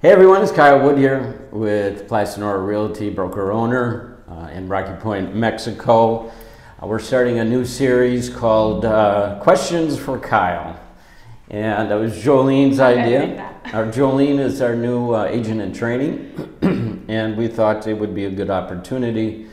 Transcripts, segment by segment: Hey everyone, it's Kyle Wood here with Playa Sonora Realty, broker-owner in Rocky Point, Mexico. We're starting a new series called Questions for Kyle. And that was Jolene's idea. Jolene is our new agent in training, and we thought it would be a good opportunity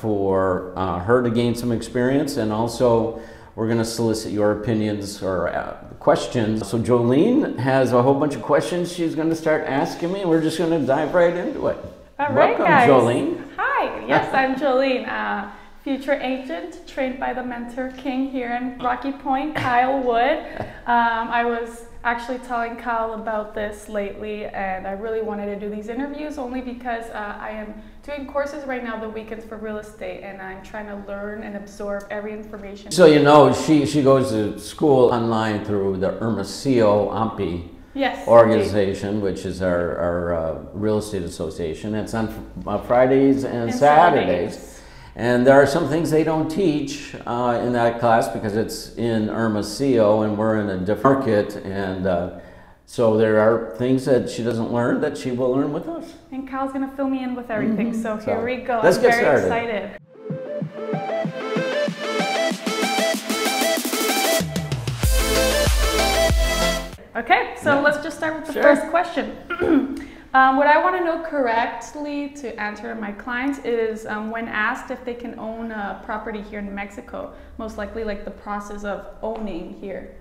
for her to gain some experience, and also we're going to solicit your opinions or questions. So Jolene has a whole bunch of questions she's going to start asking me, and we're just going to dive right into it. All right, welcome, guys. Jolene. Hi, yes, I'm Jolene, future agent trained by the mentor king here in Rocky Point, Kyle Wood. I was actually telling Kyle about this lately, and I really wanted to do these interviews only because I am doing courses right now the weekends for real estate, and I'm trying to learn and absorb every information. So you know, she goes to school online through the Hermasio AMPI organization, which is our real estate association. It's on Fridays and Saturdays. And there are some things they don't teach in that class because it's in Hermosillo and we're in a different market, and so there are things that she doesn't learn that she will learn with us. And Kyle's going to fill me in with everything, so here we go. Let's get started. I'm very excited. Okay, so let's just start with the first question. What I want to know correctly to answer my clients is when asked if they can own a property here in Mexico, most likely like the process of owning here.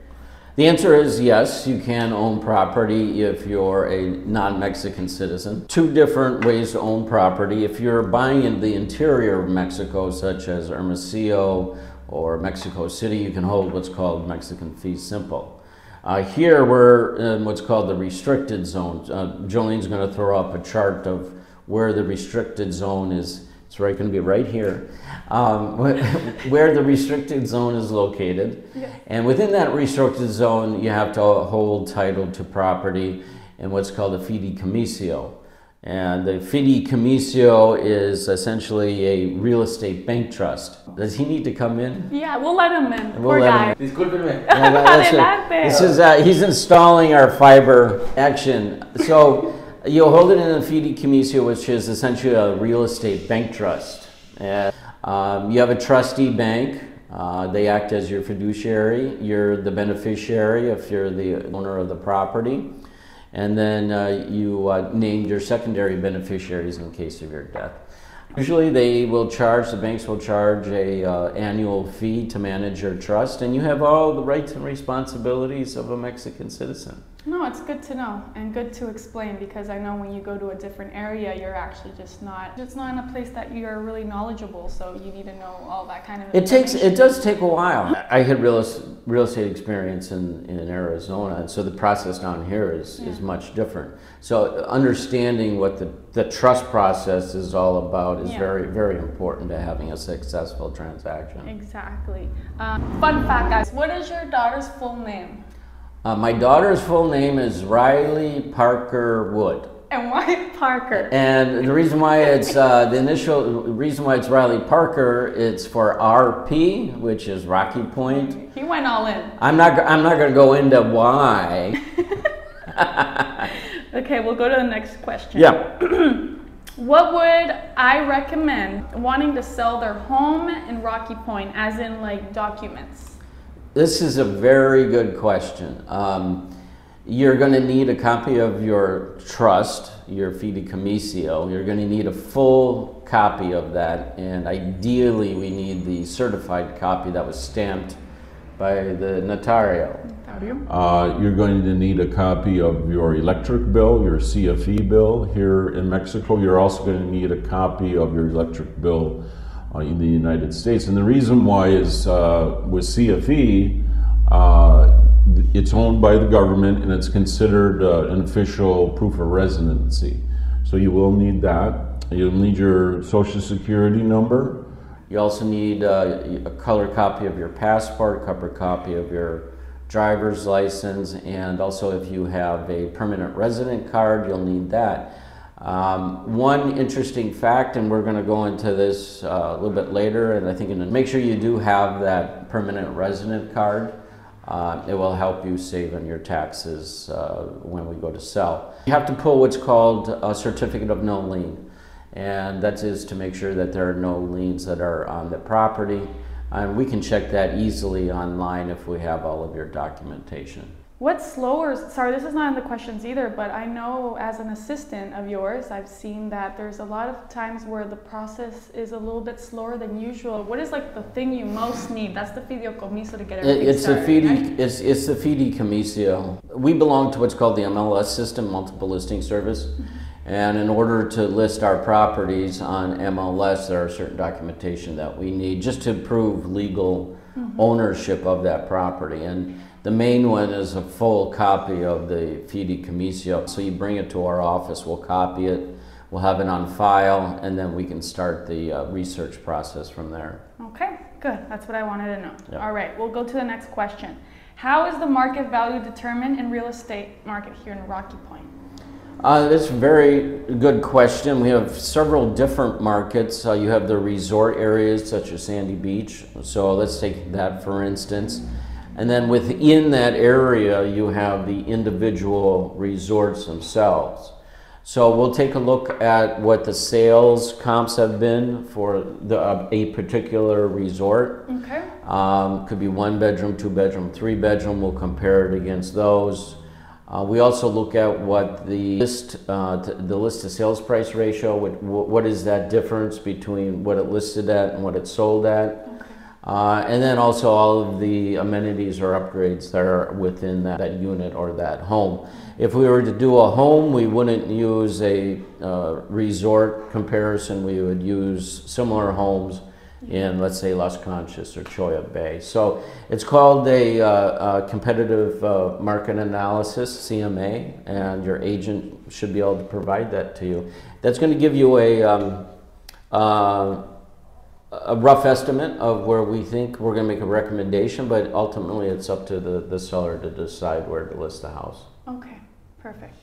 The answer is yes, you can own property if you're a non-Mexican citizen. Two different ways to own property. If you're buying in the interior of Mexico, such as Hermosillo or Mexico City, you can hold what's called Mexican fee simple. Here we're in what's called the restricted zone. Jolene's going to throw up a chart of where the restricted zone is. It's right going to be right here, where the restricted zone is located. And within that restricted zone, you have to hold title to property in what's called a fideicomiso. And the fideicomiso is essentially a real estate bank trust. Does he need to come in? Yeah, we'll let him in. We'll let him in. Disculpenme. This is he's installing our fiber action. So you'll hold it in a fideicomiso, which is essentially a real estate bank trust. And, you have a trustee bank. They act as your fiduciary. You're the beneficiary if you're the owner of the property. And then you named your secondary beneficiaries in case of your death. Usually they will charge, the banks will charge a annual fee to manage your trust, and you have all the rights and responsibilities of a Mexican citizen. No, it's good to know and good to explain, because I know when you go to a different area, you're actually just not in a place that you're really knowledgeable, so you need to know all that kind of It does take a while. I had real estate experience in Arizona, and so the process down here is much different. So understanding what the trust process is all about is very, very important to having a successful transaction. Exactly. Fun fact, guys, what is your daughter's full name? My daughter's full name is Riley Parker Wood. And why Parker? And the reason why it's Riley Parker, it's for RP, which is Rocky Point. He went all in. I'm not going to go into why. Okay, we'll go to the next question. Yeah. What would I recommend wanting to sell their home in Rocky Point, as in like documents? This is a very good question. You're going to need a copy of your trust, your fideicomiso. You're going to need a full copy of that, and ideally we need the certified copy that was stamped by the notario. You're going to need a copy of your electric bill, your CFE bill here in Mexico. You're also going to need a copy of your electric bill in the United States. And the reason why is with CFE, it's owned by the government and it's considered an official proof of residency. So you will need that. You'll need your social security number. You also need a color copy of your passport, a color copy of your driver's license, and also if you have a permanent resident card, you'll need that. One interesting fact, and we're going to go into this a little bit later, and I think make sure you do have that permanent resident card It will help you save on your taxes when we go to sell. You have to pull what's called a certificate of no lien, and that is to make sure that there are no liens that are on the property. And we can check that easily online if we have all of your documentation. What's slower? Sorry, this is not in the questions either, but I know as an assistant of yours, I've seen that there's a lot of times where the process is a little bit slower than usual. What is like the thing you most need? That's the fideicomiso to get everything started, right? It's the fideicomiso. We belong to what's called the MLS system, Multiple Listing Service. And in order to list our properties on MLS, there are certain documentation that we need just to prove legal ownership of that property. And the main one is a full copy of the fideicomiso. So you bring it to our office, we'll copy it, we'll have it on file, and then we can start the research process from there. Okay, good. That's what I wanted to know. Yep. All right, we'll go to the next question. How is the market value determined in real estate market here in Rocky Point? That's a very good question. We have several different markets. You have the resort areas such as Sandy Beach. So let's take that for instance. And then within that area, you have the individual resorts themselves. So we'll take a look at what the sales comps have been for the, a particular resort. Okay. Could be 1 bedroom, 2 bedroom, 3 bedroom. We'll compare it against those. We also look at what the list to sales price ratio, what is that difference between what it listed at and what it sold at. Okay. And then also all of the amenities or upgrades that are within that unit or that home. If we were to do a home, we wouldn't use a resort comparison. We would use similar homes in, let's say, Las Conchas or Cholla Bay. So it's called a competitive market analysis, CMA, and your agent should be able to provide that to you. That's going to give you a rough estimate of where we think we're going to make a recommendation, but ultimately it's up to the seller to decide where to list the house. Okay, perfect.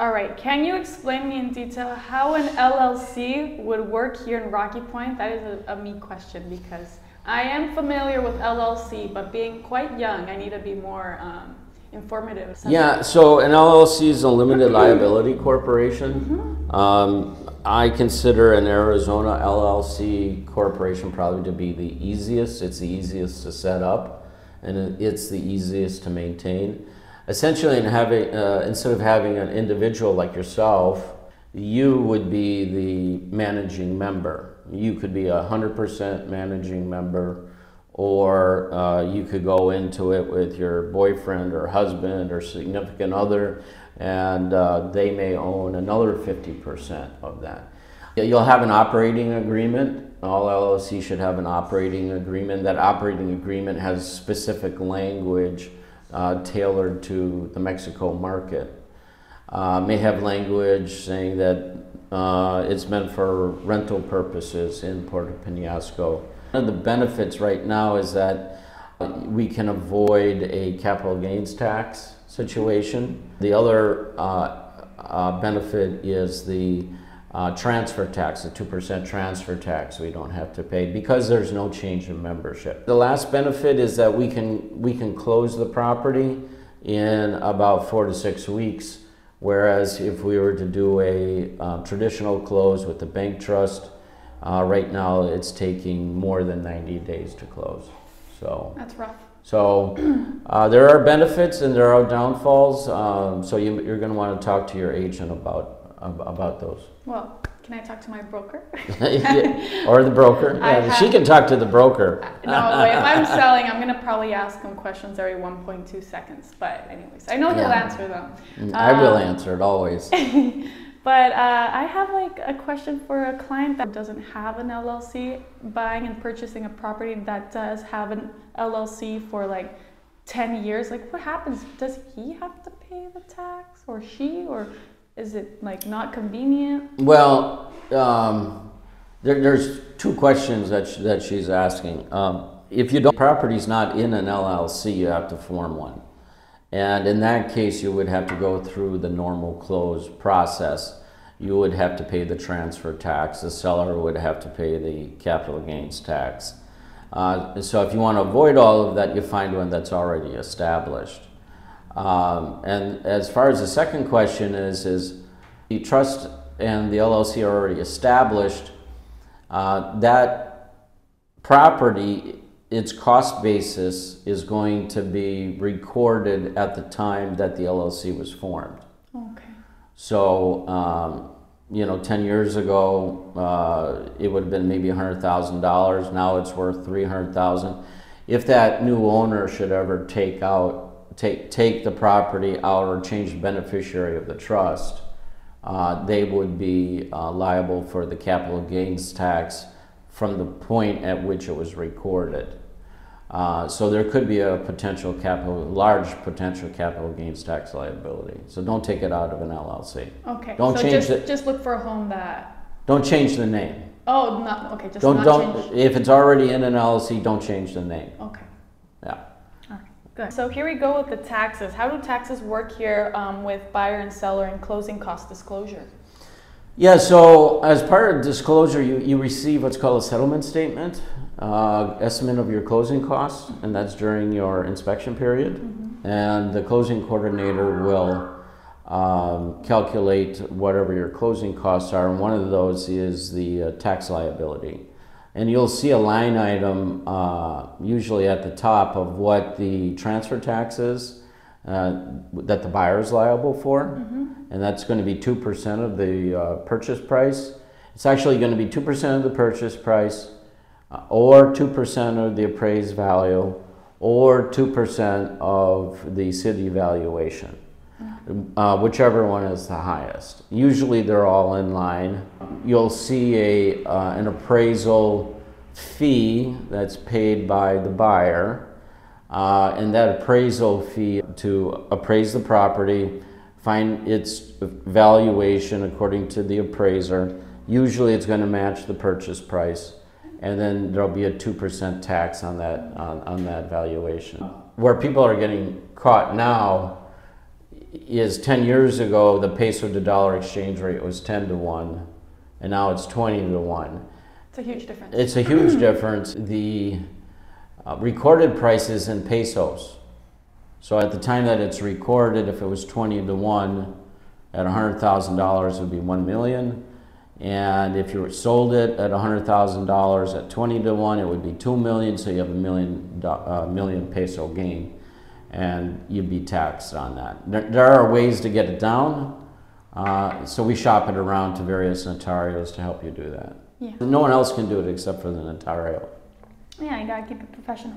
All right, can you explain me in detail how an LLC would work here in Rocky Point? That is a me question because I am familiar with LLC, but being quite young, I need to be more informative. Yeah, so an LLC is a limited liability corporation. Mm-hmm. I consider an Arizona LLC corporation probably to be the easiest. It's the easiest to set up and it's the easiest to maintain. Essentially, instead of having an individual like yourself, you would be the managing member. You could be a 100% managing member, or you could go into it with your boyfriend or husband or significant other, and they may own another 50% of that. You'll have an operating agreement. All LLCs should have an operating agreement. That operating agreement has specific language tailored to the Mexico market. May have language saying that it's meant for rental purposes in Puerto Peñasco. One of the benefits right now is that we can avoid a capital gains tax situation. The other benefit is the transfer tax, the 2% transfer tax we don't have to pay because there's no change in membership. The last benefit is that we can close the property in about 4 to 6 weeks, whereas if we were to do a traditional close with the bank trust, right now it's taking more than 90 days to close. So that's rough. So there are benefits and there are downfalls, so you're going to want to talk to your agent about those. Well, can I talk to my broker? Or the broker? Yeah, she can talk to the broker. No, if I'm selling, I'm going to probably ask him questions every 1.2 seconds. But anyways, I know he'll answer them. I will answer it always. But I have like a question for a client that doesn't have an LLC, buying and purchasing a property that does have an LLC for like 10 years. Like what happens? Does he have to pay the tax or she, or is it like not convenient? Well, there's two questions that she's asking. If you don't, property's not in an LLC, you have to form one. And in that case, you would have to go through the normal close process. You would have to pay the transfer tax. The seller would have to pay the capital gains tax. So if you want to avoid all of that, you find one that's already established. And as far as the second question is the trust and the LLC are already established, that property, its cost basis is going to be recorded at the time that the LLC was formed. Okay. So, you know, 10 years ago, it would have been maybe $100,000. Now it's worth $300,000. If that new owner should ever take the property out or change the beneficiary of the trust, they would be liable for the capital gains tax from the point at which it was recorded. So there could be a potential large potential capital gains tax liability. So don't take it out of an LLC. Okay. Don't just look for a home that. Don't change the name. Oh, no, okay. Just don't change. If it's already in an LLC, don't change the name. Okay. Yeah. All right. Good. So here we go with the taxes. How do taxes work here with buyer and seller and closing cost disclosure? Yeah, so as part of disclosure, you receive what's called a settlement statement, estimate of your closing costs, and that's during your inspection period. Mm-hmm. And the closing coordinator will calculate whatever your closing costs are, and one of those is the tax liability. And you'll see a line item usually at the top of what the transfer tax is that the buyer is liable for. Mm-hmm. And that's going to be 2% of the purchase price. It's actually going to be 2% of the purchase price, or 2% of the appraised value, or 2% of the city valuation, whichever one is the highest. Usually they're all in line. You'll see an appraisal fee that's paid by the buyer, and that appraisal fee to appraise the property, find its valuation according to the appraiser. Usually it's going to match the purchase price, and then there'll be a 2% tax on that, on that valuation. Where people are getting caught now is 10 years ago, the peso to dollar exchange rate was 10 to 1, and now it's 20 to 1. It's a huge difference. It's a huge difference. The recorded price is in pesos. So at the time that it's recorded, if it was 20 to 1, at $100,000 it would be $1 million. And if you sold it at $100,000 at 20 to 1, it would be $2 million. So you have a million peso gain, and you'd be taxed on that. There are ways to get it down. So we shop it around to various notarios to help you do that. Yeah. No one else can do it except for the notario. Yeah, you gotta keep it professional.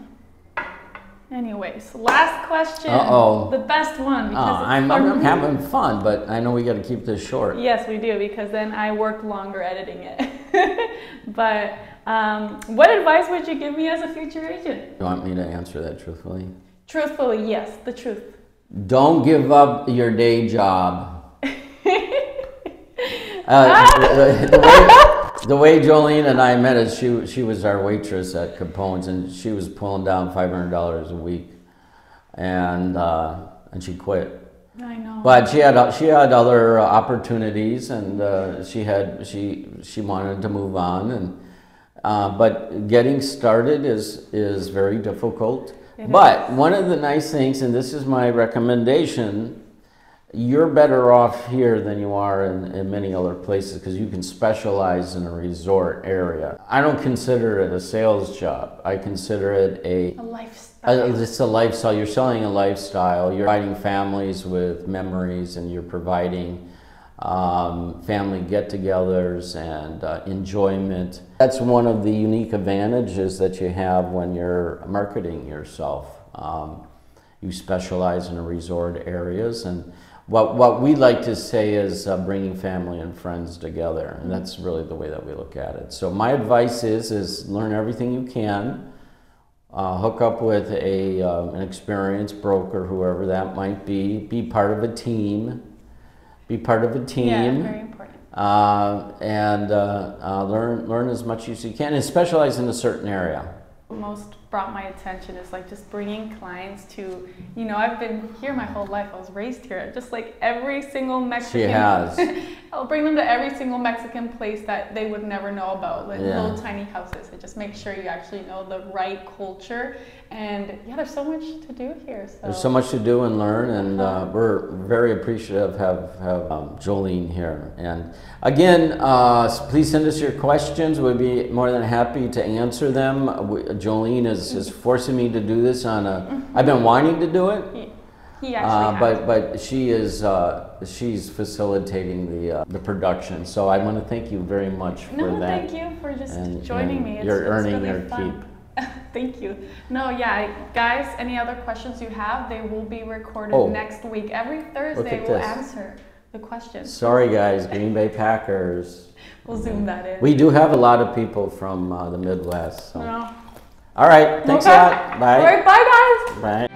Anyways, last question. Uh-oh. The best one. Because I'm having fun, but I know we got to keep this short. Yes, we do, because then I work longer editing it. But what advice would you give me as a future agent? You want me to answer that truthfully? Truthfully, yes, the truth. Don't give up your day job. The way Jolene and I met is she was our waitress at Capone's, and she was pulling down $500 a week, and she quit. I know. But she had other opportunities, and she wanted to move on, and but getting started is very difficult. But one of the nice things, and this is my recommendation, you're better off here than you are in many other places, because you can specialize in a resort area. I don't consider it a sales job. I consider it a lifestyle. It's a lifestyle. You're selling a lifestyle. You're providing families with memories, and you're providing family get-togethers and enjoyment. That's one of the unique advantages that you have when you're marketing yourself. You specialize in resort areas, and what we like to say is bringing family and friends together, and that's really the way that we look at it. So my advice is learn everything you can, hook up with an experienced broker, whoever that might be. Be part of a team. Be part of a team. Yeah, very important. Learn as much as you can, and specialize in a certain area. Most brought my attention is like just bringing clients to, you know, I've been here my whole life. I was raised here. Just like every single Mexican, she has. I'll bring them to every single Mexican place that they would never know about, like little tiny houses. And just make sure you actually know the right culture. And yeah, there's so much to do here. So. There's so much to do and learn, and we're very appreciative have Jolene here. And again, please send us your questions. We'd be more than happy to answer them. Jolene is forcing me to do this on a, I've been wanting to do it. Yeah. But she is she's facilitating the production. So I want to thank you very much for that. Thank you for just joining me. You're earning your keep. Thank you. No, yeah, guys. Any other questions you have? They will be recorded next week. Every Thursday we'll answer the questions. Sorry, guys. Green Bay Packers. We'll zoom that in. We do have a lot of people from the Midwest. So. No. All right. Thanks a lot. Bye. All right, bye, guys. Bye.